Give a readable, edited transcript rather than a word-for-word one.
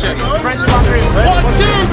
pressure. Pressure on three. 1, 2.